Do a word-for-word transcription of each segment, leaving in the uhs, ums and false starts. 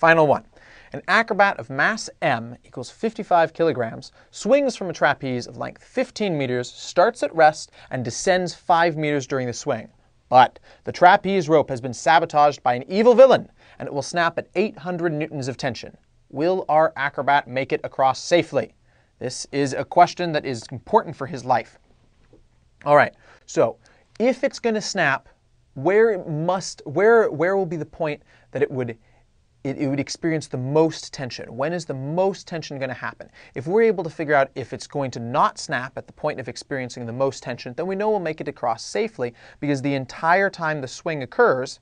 Final one. An acrobat of mass m equals fifty-five kilograms swings from a trapeze of length fifteen meters, starts at rest, and descends five meters during the swing. But the trapeze rope has been sabotaged by an evil villain, and it will snap at eight hundred newtons of tension. Will our acrobat make it across safely? This is a question that is important for his life. All right, so if it's going to snap, where it must, where, where will be the point that it would It, it would experience the most tension? When is the most tension going to happen? If we're able to figure out if it's going to not snap at the point of experiencing the most tension, then we know we'll make it across safely, because the entire time the swing occurs,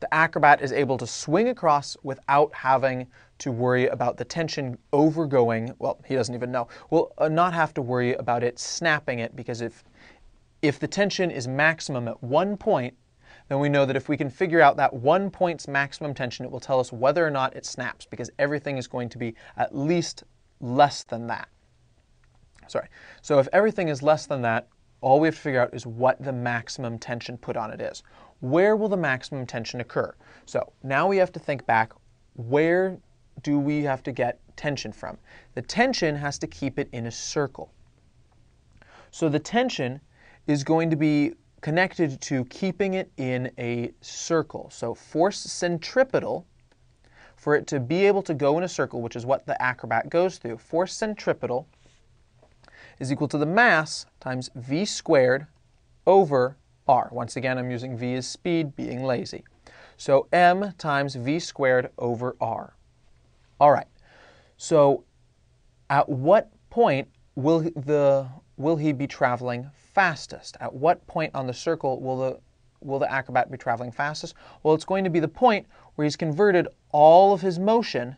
the acrobat is able to swing across without having to worry about the tension overgoing. Well, he doesn't even know. We'll not have to worry about it snapping it, because if, if the tension is maximum at one point, then we know that if we can figure out that one point's maximum tension, it will tell us whether or not it snaps, because everything is going to be at least less than that. Sorry. So if everything is less than that, all we have to figure out is what the maximum tension put on it is. Where will the maximum tension occur? So now we have to think back, where do we have to get tension from? The tension has to keep it in a circle. So the tension is going to be connected to keeping it in a circle. So force centripetal, for it to be able to go in a circle, which is what the acrobat goes through, force centripetal is equal to the mass times v squared over r. Once again, I'm using v as speed, being lazy. So m times v squared over r. All right, so at what point will the will he be traveling fastest? At what point on the circle will the, will the acrobat be traveling fastest? Well, it's going to be the point where he's converted all of his motion,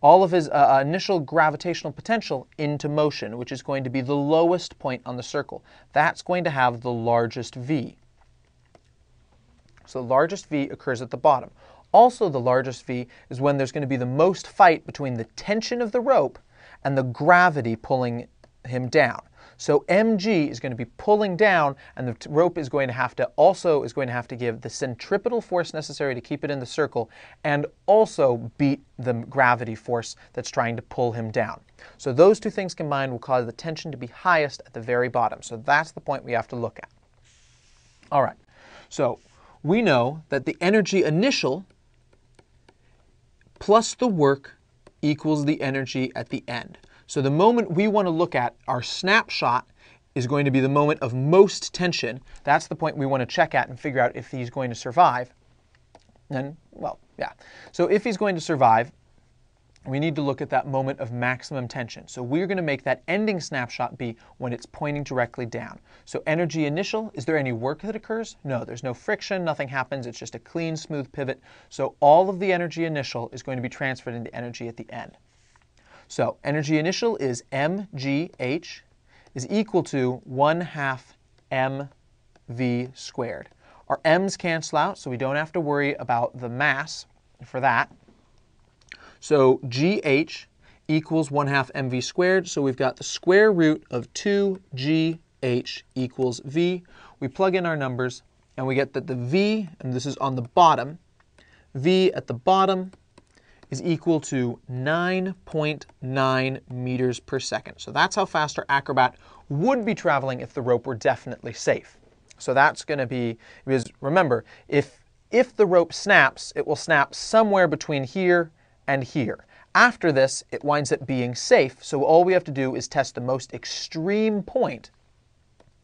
all of his uh, initial gravitational potential into motion, which is going to be the lowest point on the circle. That's going to have the largest V. So the largest V occurs at the bottom. Also, the largest V is when there's going to be the most fight between the tension of the rope and the gravity pulling him down. So mg is going to be pulling down, and the rope is going to have to also is going to have to give the centripetal force necessary to keep it in the circle, and also beat the gravity force that's trying to pull him down. So those two things combined will cause the tension to be highest at the very bottom. So that's the point we have to look at. All right. So we know that the energy initial plus the work equals the energy at the end. So the moment we want to look at, our snapshot, is going to be the moment of most tension. That's the point we want to check at and figure out if he's going to survive. And, well, yeah. So if he's going to survive, we need to look at that moment of maximum tension. So we're going to make that ending snapshot be when it's pointing directly down. So energy initial, is there any work that occurs? No, there's no friction, nothing happens, it's just a clean, smooth pivot. So all of the energy initial is going to be transferred into energy at the end. So energy initial is mgh is equal to one half mv squared. Our m's cancel out, so we don't have to worry about the mass for that. So gh equals one half mv squared, so we've got the square root of two g h equals v. We plug in our numbers, and we get that the v, and this is on the bottom, v at the bottom is equal to nine point nine meters per second. So that's how fast our acrobat would be traveling if the rope were definitely safe. So that's going to be, because remember, if, if the rope snaps, it will snap somewhere between here and here. After this, it winds up being safe, so all we have to do is test the most extreme point,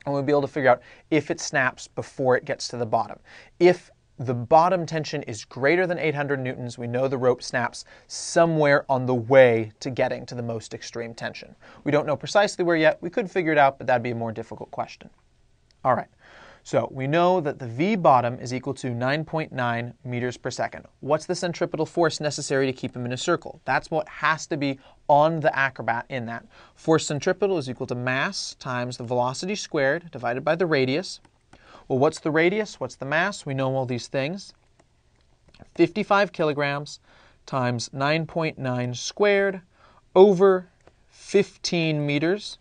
and we'll be able to figure out if it snaps before it gets to the bottom. If the bottom tension is greater than eight hundred newtons, we know the rope snaps somewhere on the way to getting to the most extreme tension. We don't know precisely where yet. We could figure it out, but that'd be a more difficult question. All right, so we know that the V bottom is equal to nine point nine meters per second. What's the centripetal force necessary to keep him in a circle? That's what has to be on the acrobat in that. Force centripetal is equal to mass times the velocity squared divided by the radius. Well, what's the radius? What's the mass? We know all these things. fifty-five kilograms times nine point nine squared over fifteen meters,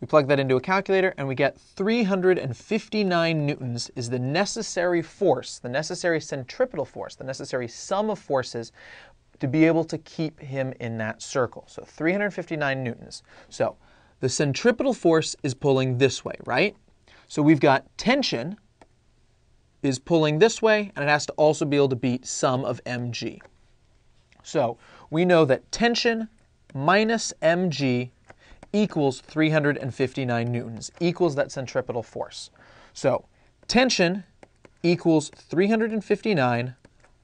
We plug that into a calculator and we get three hundred fifty-nine newtons is the necessary force, the necessary centripetal force, the necessary sum of forces to be able to keep him in that circle. So three hundred fifty-nine newtons. So the centripetal force is pulling this way, right? So we've got tension is pulling this way, and it has to also be able to beat sum of mg. So we know that tension minus mg equals three hundred fifty-nine newtons, equals that centripetal force. So tension equals three hundred fifty-nine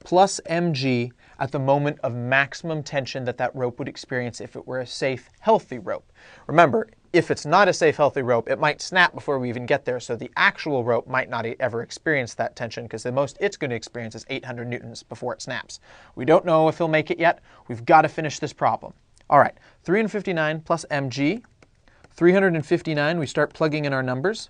plus mg at the moment of maximum tension that that rope would experience if it were a safe, healthy rope. Remember, if it's not a safe, healthy rope, it might snap before we even get there, so the actual rope might not ever experience that tension, because the most it's going to experience is eight hundred newtons before it snaps. We don't know if he'll make it yet. We've got to finish this problem. All right, three hundred fifty-nine plus mg, three hundred fifty-nine, we start plugging in our numbers,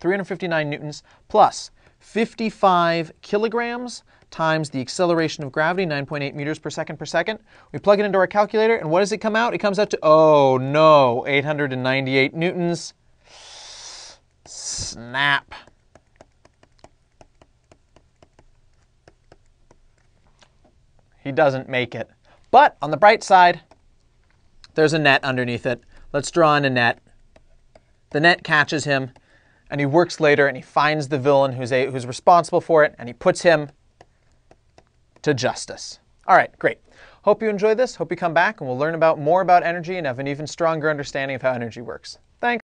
three hundred fifty-nine newtons plus fifty-five kilograms times the acceleration of gravity, nine point eight meters per second per second. We plug it into our calculator, and what does it come out? It comes out to, oh no, eight hundred ninety-eight newtons. Snap. He doesn't make it. But on the bright side, there's a net underneath it. Let's draw in a net. The net catches him, and he works later, and he finds the villain who's, a, who's responsible for it, and he puts him to justice. All right, great. Hope you enjoyed this. Hope you come back, and we'll learn about more about energy and have an even stronger understanding of how energy works. Thanks.